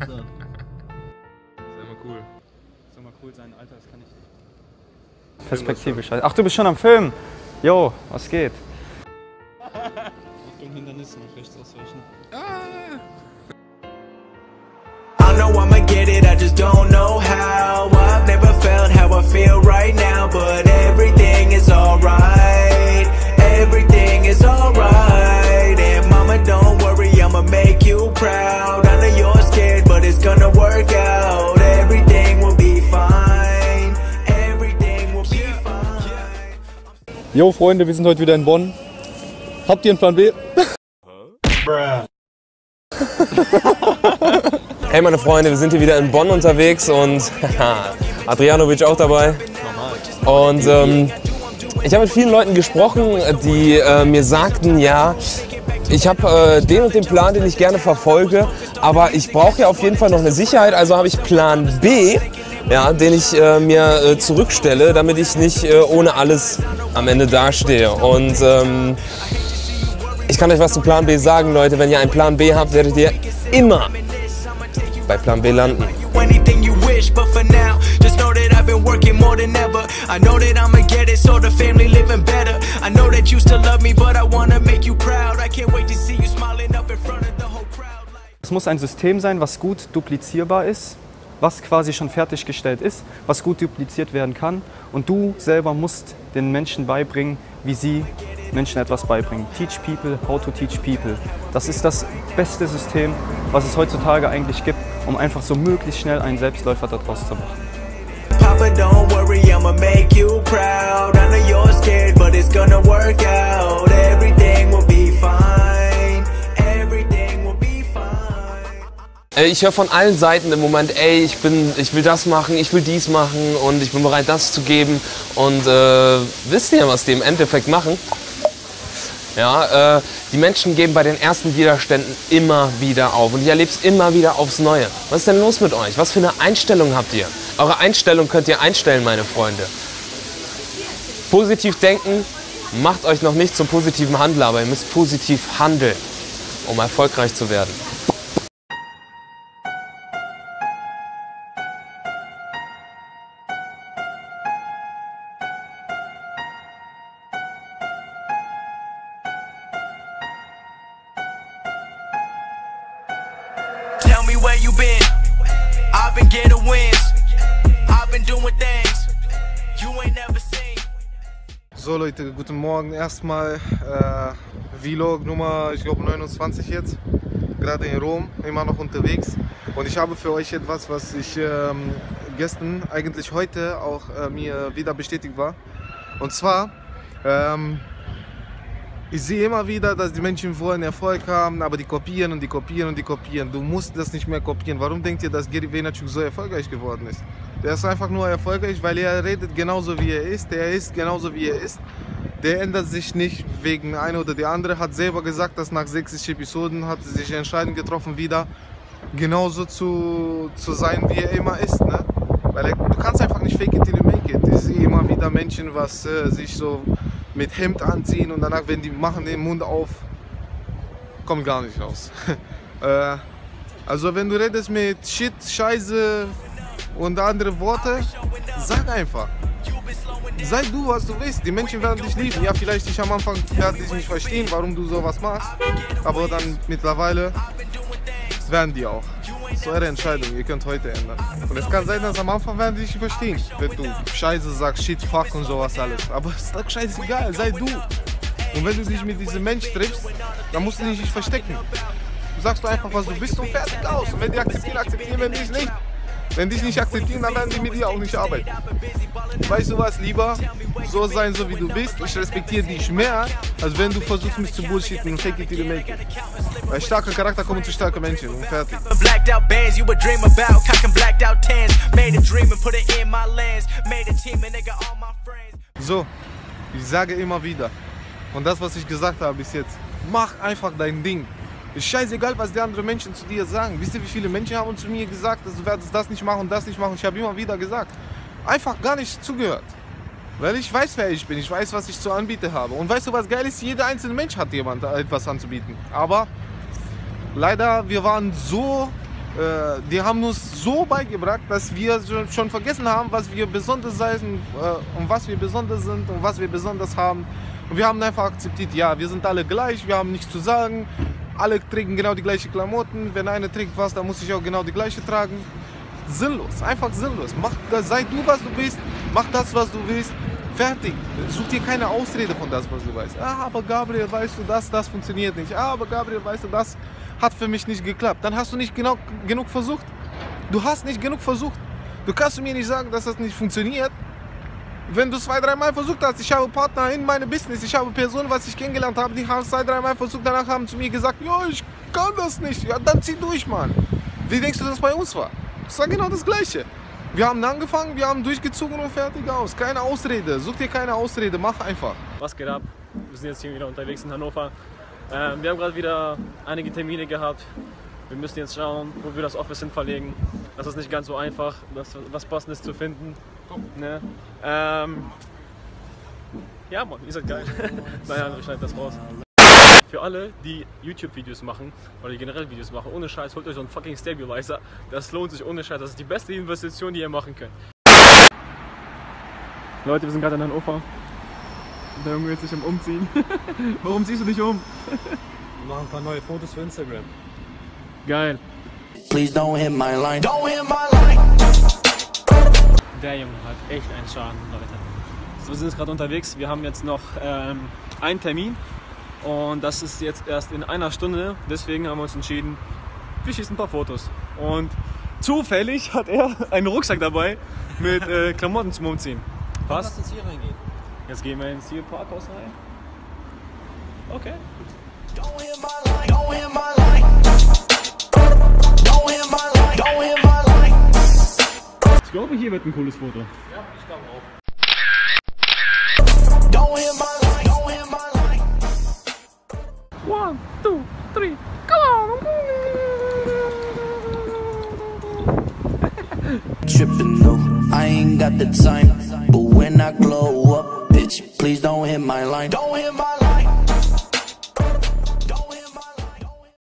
Das ist immer cool. Das ist immer cool, sein Alter, das kann ich nicht. Perspektivisch. Ach, du bist schon am Film. Jo, was geht? Auf den Hindernissen noch rechts ausweichen. I know I'ma get it, I just don't know how. I've never felt how I feel right now, but everything is alright. Everything is alright. And mama, don't worry, I'ma make you proud. I know you're scared, but it's gonna work out. Everything will be fine. Everything will be fine. Yo, Freunde, wir sind heute wieder in Bonn. Habt ihr einen Plan B? Hey meine Freunde, wir sind hier wieder in Bonn unterwegs und Adrianovic auch dabei. Und ich habe mit vielen Leuten gesprochen, die mir sagten, ja, ich habe den und den Plan, den ich gerne verfolge, aber ich brauche ja auf jeden Fall noch eine Sicherheit, also habe ich Plan B, ja, den ich mir zurückstelle, damit ich nicht ohne alles am Ende dastehe. Und ich kann euch was zu Plan B sagen, Leute, wenn ihr einen Plan B habt, werdet ihr immer bei Plan B landen. Es muss ein System sein, was gut duplizierbar ist, was quasi schon fertiggestellt ist, was gut dupliziert werden kann. Und du selber musst den Menschen beibringen, wie sie Menschen etwas beibringen. Teach people, how to teach people. Das ist das beste System, was es heutzutage eigentlich gibt, um einfach so möglichst schnell einen Selbstläufer daraus zu machen. Papa, don't worry, I'ma make you proud. I know you're scared, but it's gonna work out. Everything will be fine. Everything will be fine. Ich höre von allen Seiten im Moment, ey, ich will das machen, ich will dies machen und ich bin bereit, das zu geben. Und wisst ihr, was die im Endeffekt machen? Ja, die Menschen geben bei den ersten Widerständen immer wieder auf und ich erlebe es immer wieder aufs Neue. Was ist denn los mit euch? Was für eine Einstellung habt ihr? Eure Einstellung könnt ihr einstellen, meine Freunde. Positiv denken macht euch noch nicht zum positiven Handler, aber ihr müsst positiv handeln, um erfolgreich zu werden. So Leute, guten Morgen. Erstmal Vlog Nummer, ich glaube 29 jetzt. Gerade in Rom, immer noch unterwegs. Und ich habe für euch etwas, was ich gestern, eigentlich heute auch mir wieder bestätigt war. Und zwar, ich sehe immer wieder, dass die Menschen wollen Erfolg haben, aber die kopieren und die kopieren und die kopieren. Du musst das nicht mehr kopieren. Warum denkt ihr, dass Gary Vaynerchuk so erfolgreich geworden ist? Der ist einfach nur erfolgreich, weil er redet genauso wie er ist. Der ist genauso wie er ist. Der ändert sich nicht wegen einer oder der andere. Hat selber gesagt, dass nach 60 Episoden hat er sich entscheidend getroffen, wieder genauso zu sein, wie er immer ist. Ne? Weil du kannst einfach nicht fake it till you make it. Ich sehe immer wieder Menschen, was sich so mit Hemd anziehen und danach, wenn die machen den Mund auf, kommt gar nicht raus. Also wenn du redest mit Shit, Scheiße und andere Worte, sag einfach. Sei du, was du willst. Die Menschen werden dich lieben. Ja, vielleicht ich am Anfang werde ich nicht verstehen, warum du sowas machst, aber dann mittlerweile werden die auch. Das ist eure Entscheidung, ihr könnt heute ändern. Und es kann sein, dass am Anfang werden die nicht verstehen, wenn du Scheiße sagst, Shit, Fuck und sowas alles. Aber es ist doch scheißegal, sei du. Und wenn du dich mit diesem Mensch triffst, dann musst du dich nicht verstecken. Du sagst einfach, was du bist und fertig aus. Und wenn die akzeptieren, akzeptieren, wenn die nicht. Wenn die nicht akzeptieren, dann werden die mit dir auch nicht arbeiten. Weißt du was, lieber so sein, so wie du bist. Ich respektiere dich mehr, als wenn du versuchst, mich zu bullshitten und fake it till you make it. Weil starker Charakter kommen zu starken Menschen und fertig. So, ich sage immer wieder, und das, was ich gesagt habe bis jetzt, mach einfach dein Ding. Ist scheißegal, was die anderen Menschen zu dir sagen. Wisst ihr, wie viele Menschen haben zu mir gesagt, dass du werdest das nicht machen, das nicht machen. Ich habe immer wieder gesagt, einfach gar nicht zugehört. Weil ich weiß, wer ich bin. Ich weiß, was ich zu anbieten habe. Und weißt du, was geil ist? Jeder einzelne Mensch hat jemand etwas anzubieten. Aber leider, wir waren so die haben uns so beigebracht, dass wir schon vergessen haben, was wir besonders sind und was wir besonders sind und was wir besonders haben. Und wir haben einfach akzeptiert, ja, wir sind alle gleich, wir haben nichts zu sagen, alle tragen genau die gleichen Klamotten, wenn einer trägt was, dann muss ich auch genau die gleiche tragen. Sinnlos, einfach sinnlos. Mach, sei du, was du bist, mach das, was du willst, fertig. Such dir keine Ausrede von das, was du weißt. Ah, aber Gabriel, weißt du, das funktioniert nicht. Ah, aber Gabriel, weißt du, das hat für mich nicht geklappt. Dann hast du nicht genug versucht. Du hast nicht genug versucht. Du kannst mir nicht sagen, dass das nicht funktioniert, wenn du 2-3 Mal versucht hast. Ich habe Partner in meinem Business, ich habe Personen, was ich kennengelernt habe, die haben 2-3 Mal versucht, danach haben zu mir gesagt, ja, ich kann das nicht. Ja, dann zieh durch, Mann. Wie denkst du, dass das bei uns war? Das war genau das Gleiche. Wir haben angefangen, wir haben durchgezogen und fertig aus. Keine Ausrede, such dir keine Ausrede, mach einfach. Was geht ab? Wir sind jetzt hier wieder unterwegs in Hannover. Wir haben gerade wieder einige Termine gehabt. Wir müssen jetzt schauen, wo wir das Office hin verlegen. Das ist nicht ganz so einfach, was Passendes zu finden. Ne? Ja, Mann, ihr seid geil. Naja, ich schneide das raus. Für alle, die YouTube-Videos machen oder die generell Videos machen, ohne Scheiß, holt euch so einen fucking Stabilizer. Das lohnt sich ohne Scheiß. Das ist die beste Investition, die ihr machen könnt. Leute, wir sind gerade in Hannover. Der Junge will sich am Umziehen. Warum ziehst du dich um? Wir machen ein paar neue Fotos für Instagram. Geil. Please don't hit my line. Don't hit my line. Der Junge hat echt einen Schaden, Leute. So, wir sind jetzt gerade unterwegs. Wir haben jetzt noch einen Termin. Und das ist jetzt erst in einer Stunde. Deswegen haben wir uns entschieden, wir schießen ein paar Fotos. Und zufällig hat er einen Rucksack dabei mit Klamotten zum Umziehen. Was? Lass uns hier reingehen. Jetzt gehen wir ins Parkhaus rein. Okay. Ich glaube, hier wird ein cooles Foto. Ja, ich glaube auch. 1, 2, 3, go! Trippin' though, I ain't got the time.